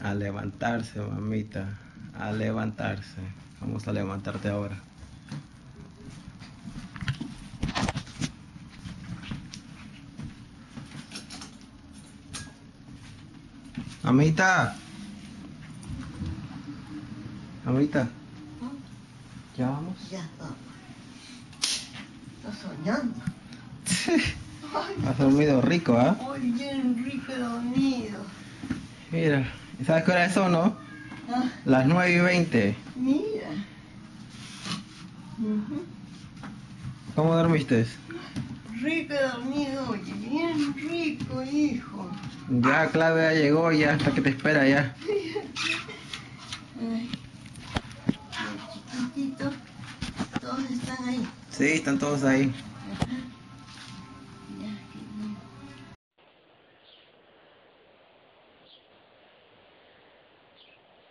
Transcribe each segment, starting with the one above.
A levantarse, mamita. A levantarse. Vamos a levantarte ahora. Mamita. Mamita. ¿Ya vamos? Ya vamos. Estás soñando. Has dormido rico, ¿eh? Muy bien, rico he dormido. Mira, ¿sabes qué hora es o no? ¿Ah? Las 9:20. Mira. ¿Cómo dormiste? Rico he dormido, oye, bien rico, hijo. Ya Claudia llegó, ya hasta que te espera ya. Ay, chiquitito, todos están ahí. Sí, están todos ahí.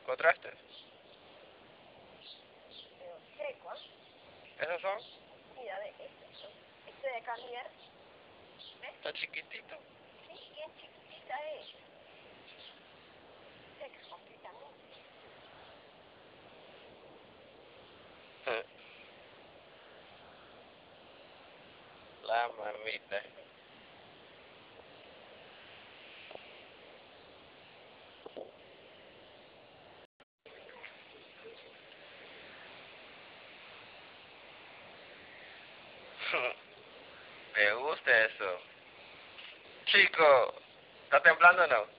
¿Encontraste? Seco. ¿Esos son? Mira, ve, este de Carlier. ¿Ves? Está chiquitito. Sí, bien chiquitita es. Seco completamente. La mamita. Me gusta eso. Chico, ¿está temblando o no?